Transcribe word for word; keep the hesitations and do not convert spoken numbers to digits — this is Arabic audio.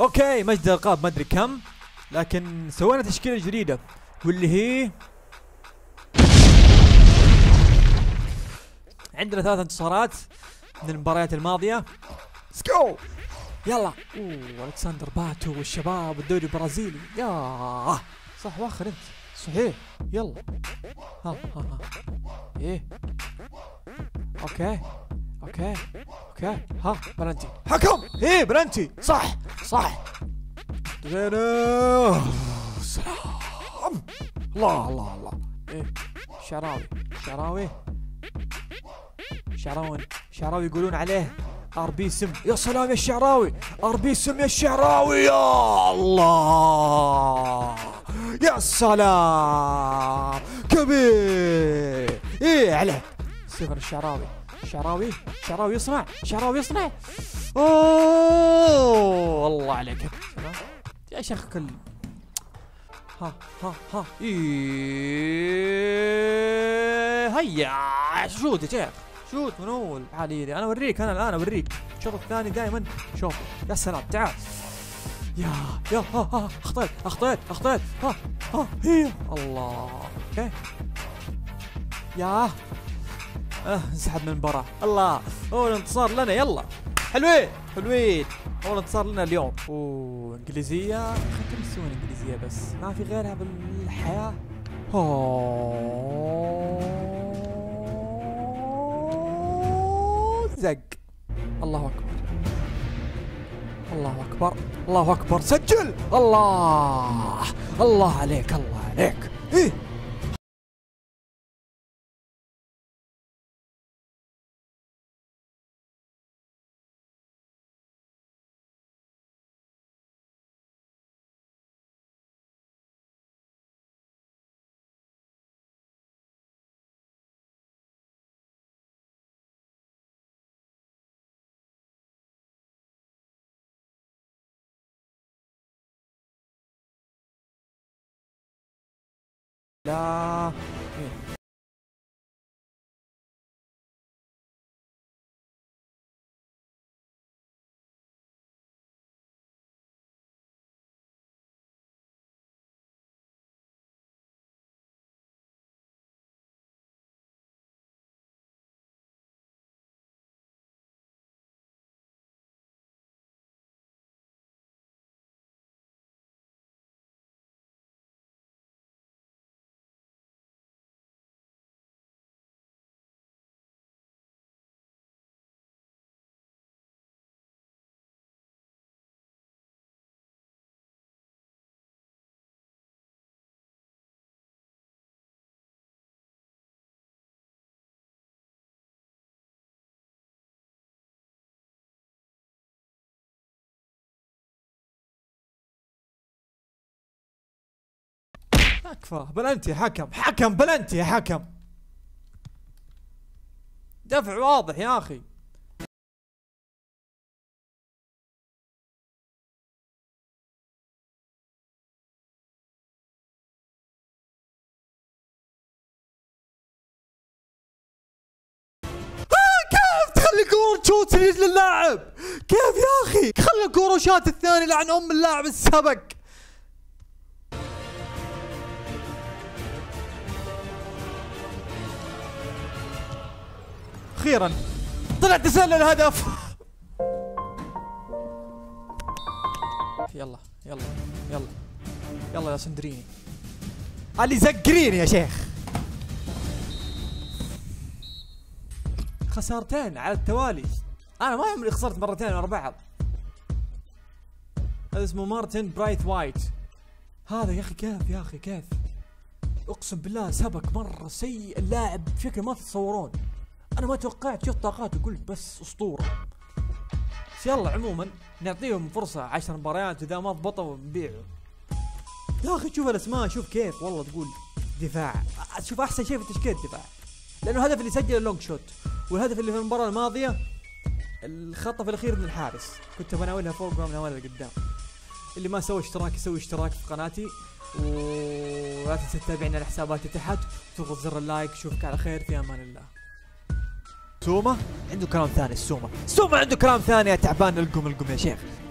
اوكي مجد القاب ما ادري كم، لكن سوينا تشكيله جديده واللي هي عندنا ثلاث انتصارات من المباريات الماضيه. سكو يلا. اوه الكسندر باتو والشباب والدوري البرازيلي. ياه صح واخر انت صحيح. يلا ها ها ها ايه. اوكي اوكي اوكي ها بلنتي حكم. ايه بلنتي صح صح. سلام. الله الله الله. ايه شعراوي شعراوي شعراون شعراوي يقولون عليه ار بي سم. يا سلام يا الشعراوي، ار بي سم يا الشعراوي. يا الله يا سلام كبير. ايه عليه صفر. الشعراوي الشعراوي الشعراوي يصنع الشعراوي يصنع. اوه والله عليك يا شيخ كل. ها ها ها ايه هيا شوت يا شيخ شوت من اول حاليا. انا اوريك انا الان اوريك. الشوط الثاني دائما شوفوا. يا سلام تعال. يا يا ها ها اخطيت اخطيت اخطيت. ها ها هي الله. اوكي يا اه انسحب من المباراة. الله اول انتصار لنا. يلا حلوين حلوين اول انتصار لنا اليوم. اوه انجليزية. خلينا نسوي انجليزية بس ما في غيرها بالحياة. اوه زق. الله اكبر الله اكبر الله اكبر. سجل. الله الله عليك الله عليك. ايه لا اكفى. بلنتي حكم حكم بلنتي يا حكم. دفع واضح يا اخي. شوت رجل اللاعب كيف يا اخي؟ خلى الكوره شات الثاني لعن ام اللاعب السبق. اخيرا طلع تسلل هدف. يلا يلا يلا يلا يا سندريني علي زقريني يا شيخ. خسارتين على التوالي. انا ما يملي خسرت مرتين ورا بعض. هذا اسمه مارتين برايت وايت. هذا يا اخي كيف يا اخي كيف؟ اقسم بالله سبك مره سيء اللاعب بشكل ما تتصورون. انا ما توقعت شفت طاقاته قلت بس اسطوره. بس يلا عموما نعطيهم فرصه عشر مباريات واذا ما ضبطوا نبيعه. يا اخي شوف الاسماء شوف كيف والله. تقول دفاع شوف احسن شيء في التشكيل الدفاع، لانه الهدف اللي سجله اللونج شوت والهدف اللي في المباراه الماضيه الخطف الاخير من الحارس كنت بناولها فوق وبناولها لقدام. اللي ما سوى اشتراك يسوي اشتراك في قناتي، ولا تنسى تتابعنا على حساباتي تحت وتضغط زر اللايك. شوفك على خير في امان الله. سوما عنده كلام ثاني. السوما السوما عنده كلام ثاني. يا تعبان القم القم يا شيخ.